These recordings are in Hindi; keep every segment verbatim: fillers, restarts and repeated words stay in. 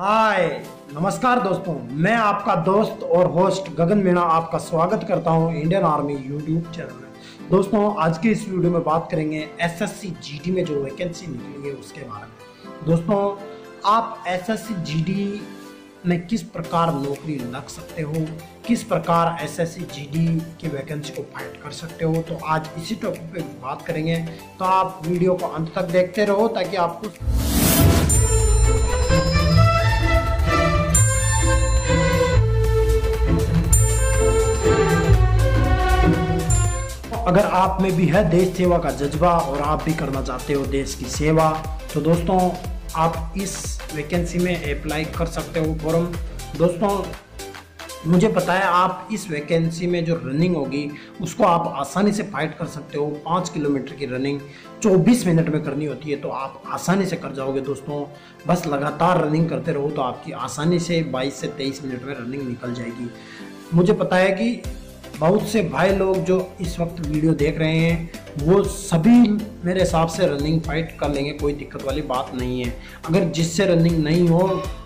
हाय नमस्कार दोस्तों, मैं आपका दोस्त और होस्ट गगन मीणा आपका स्वागत करता हूं इंडियन आर्मी यूट्यूब चैनल में। दोस्तों आज के इस वीडियो में बात करेंगे एसएससी जीडी में जो वैकेंसी निकली है उसके बारे में। दोस्तों आप एसएससी जीडी में किस प्रकार नौकरी लग सकते हो, किस प्रकार एसएससी जीडी की वैकेंसी को फाइट कर सकते हो, तो आज इसी टॉपिक पे बात करेंगे। तो आप वीडियो को अंत तक देखते रहो ताकि आपको अगर आप में भी है देश सेवा का जज्बा और आप भी करना चाहते हो देश की सेवा, तो दोस्तों आप इस वैकेंसी में अप्लाई कर सकते हो फॉर्म। दोस्तों मुझे पता है आप इस वैकेंसी में जो रनिंग होगी उसको आप आसानी से फाइट कर सकते हो। पाँच किलोमीटर की रनिंग चौबीस मिनट में करनी होती है, तो आप आसानी से कर जाओगे। दोस्तों बस लगातार रनिंग करते रहो तो आपकी आसानी से बाईस से तेईस मिनट में रनिंग निकल जाएगी। मुझे पता है कि बहुत से भाई लोग जो इस वक्त वीडियो देख रहे हैं वो सभी मेरे हिसाब से रनिंग फाइट कर लेंगे, कोई दिक्कत वाली बात नहीं है। अगर जिससे रनिंग नहीं हो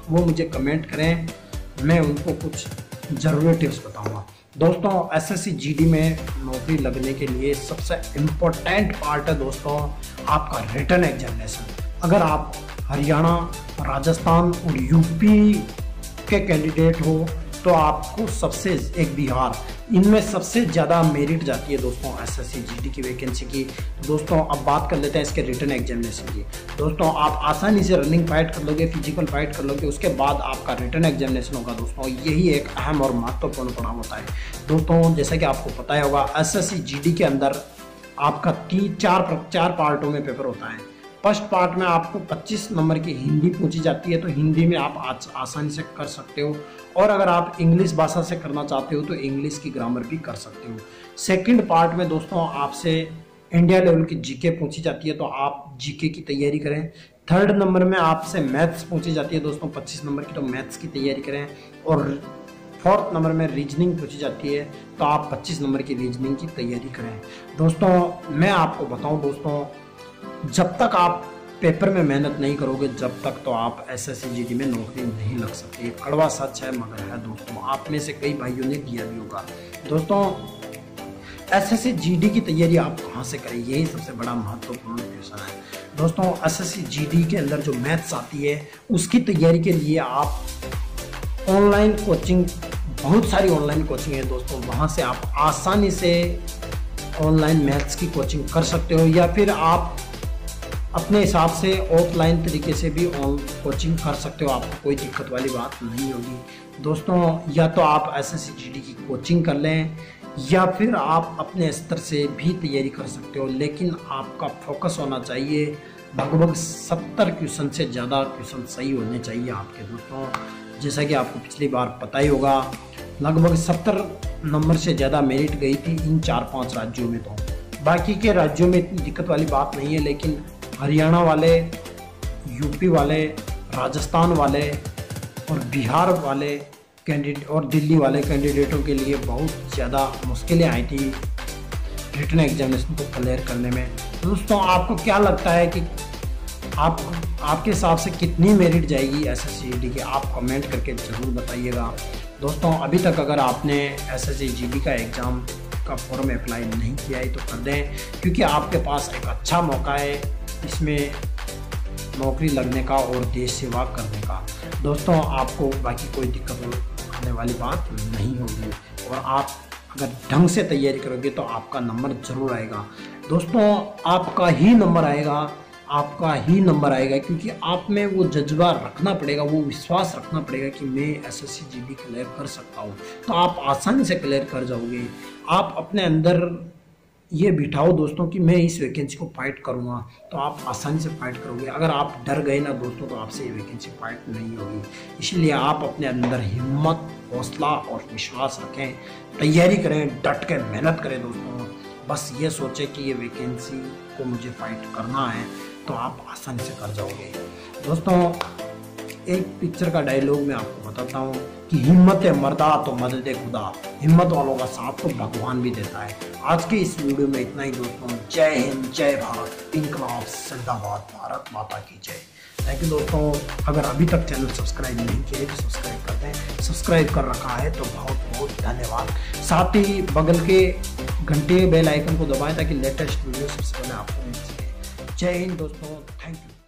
वो मुझे कमेंट करें, मैं उनको कुछ ज़रूरी टिप्स बताऊंगा। दोस्तों एसएससी जीडी में नौकरी लगने के लिए सबसे इम्पोर्टेंट पार्ट है दोस्तों आपका रिटन एग्जामिनेशन। अगर आप हरियाणा, राजस्थान और यूपी के कैंडिडेट हो तो आपको सबसे एक बिहार इनमें सबसे ज़्यादा मेरिट जाती है दोस्तों एसएससी जीडी की वैकेंसी की। दोस्तों अब बात कर लेते हैं इसके रिटन एग्जामिनेशन की। दोस्तों आप आसानी से रनिंग फाइट कर लोगे, फिजिकल फाइट कर लोगे, उसके बाद आपका रिटन एग्जामिनेशन होगा। दोस्तों यही एक अहम और महत्वपूर्ण पड़ाव होता है। दोस्तों जैसा कि आपको पता ही होगा एसएससी जीडी के अंदर आपका तीन चार चार पार्टों में पेपर होता है। फर्स्ट पार्ट में आपको पच्चीस नंबर की हिंदी पूछी जाती है, तो हिंदी में आप आज आसानी से कर सकते हो, और अगर आप इंग्लिश भाषा से करना चाहते हो तो इंग्लिश की ग्रामर भी कर सकते हो। सेकंड पार्ट में दोस्तों आपसे इंडिया लेवल की जीके पूछी जाती है, तो आप जीके की तैयारी करें। थर्ड नंबर में आपसे मैथ्स पूछी जाती है दोस्तों पच्चीस नंबर की, तो मैथ्स की तैयारी करें। और फोर्थ नंबर में रीजनिंग पूछी जाती है, तो आप पच्चीस नंबर की रीजनिंग की तैयारी करें। दोस्तों मैं आपको बताऊँ दोस्तों, जब तक आप पेपर में मेहनत नहीं करोगे जब तक तो आप एसएससी जीडी में नौकरी नहीं लग सकती। कड़वा सच है मगर है दोस्तों, आप में से कई भाइयों ने किया भी होगा। दोस्तों एसएससी जीडी की तैयारी आप कहाँ से करें, यही सबसे बड़ा महत्वपूर्ण क्वेश्चन है। दोस्तों एसएससी जीडी के अंदर जो मैथ्स आती है उसकी तैयारी के लिए आप ऑनलाइन कोचिंग, बहुत सारी ऑनलाइन कोचिंग है दोस्तों, वहाँ से आप आसानी से ऑनलाइन मैथ्स की कोचिंग कर सकते हो, या फिर आप अपने हिसाब से ऑफलाइन तरीके से भी ऑन कोचिंग कर सकते हो, आपको कोई दिक्कत वाली बात नहीं होगी। दोस्तों या तो आप एसएससी जीडी की कोचिंग कर लें या फिर आप अपने स्तर से भी तैयारी कर सकते हो, लेकिन आपका फोकस होना चाहिए लगभग सत्तर क्वेश्चन से ज़्यादा क्वेश्चन सही होने चाहिए आपके। दोस्तों जैसा कि आपको पिछली बार पता ही होगा लगभग सत्तर नंबर से ज़्यादा मेरिट गई थी इन चार पाँच राज्यों में, तो बाकी के राज्यों में इतनी दिक्कत वाली बात नहीं है, लेकिन हरियाणा वाले, यूपी वाले, राजस्थान वाले और बिहार वाले कैंडिडेट और दिल्ली वाले कैंडिडेटों के लिए बहुत ज़्यादा मुश्किलें आई थी रिटन एग्जामिनेशन को क्लियर करने में। दोस्तों आपको क्या लगता है कि आप आपके हिसाब से कितनी मेरिट जाएगी एसएससी जीडी की, आप कमेंट करके ज़रूर बताइएगा। दोस्तों अभी तक अगर आपने एसएससी जीडी का एग्ज़ाम का फॉर्म अप्लाई नहीं किया है तो कर दें, क्योंकि आपके पास एक अच्छा मौका है इसमें नौकरी लगने का और देश सेवा करने का। दोस्तों आपको बाकी कोई दिक्कत आने वाली बात नहीं होगी, और आप अगर ढंग से तैयारी करोगे तो आपका नंबर ज़रूर आएगा। दोस्तों आपका ही नंबर आएगा, आपका ही नंबर आएगा, क्योंकि आप में वो जज्बा रखना पड़ेगा, वो विश्वास रखना पड़ेगा कि मैं एसएससी जीडी क्लियर कर सकता हूँ, तो आप आसानी से क्लियर कर जाओगे। आप अपने अंदर ये बिठाओ दोस्तों कि मैं इस वैकेंसी को फाइट करूँगा, तो आप आसानी से फाइट करोगे। अगर आप डर गए ना दोस्तों तो आपसे ये वैकेंसी फाइट नहीं होगी। इसलिए आप अपने अंदर हिम्मत, हौसला और विश्वास रखें, तैयारी करें, डट के मेहनत करें। दोस्तों बस ये सोचें कि ये वैकेंसी को मुझे फाइट करना है, तो आप आसानी से कर जाओगे। दोस्तों एक पिक्चर का डायलॉग मैं आपको बताता हूँ कि हिम्मत है मर्दा तो मदद है खुदा, हिम्मत वालों का साथ तो भगवान भी देता है। आज के इस वीडियो में इतना ही दोस्तों। जय हिंद, जय भारत, इंकलाब जिंदाबाद, भारत माता की जय। थैंक यू दोस्तों, अगर अभी तक चैनल सब्सक्राइब नहीं किए तो सब्सक्राइब कर दें, सब्सक्राइब कर रखा है तो बहुत बहुत धन्यवाद। साथ ही बगल के घंटे बेल आइकन को दबाएं ताकि लेटेस्ट वीडियो सबसे पहले आपको मिल सके। जय हिंद दोस्तों, थैंक यू।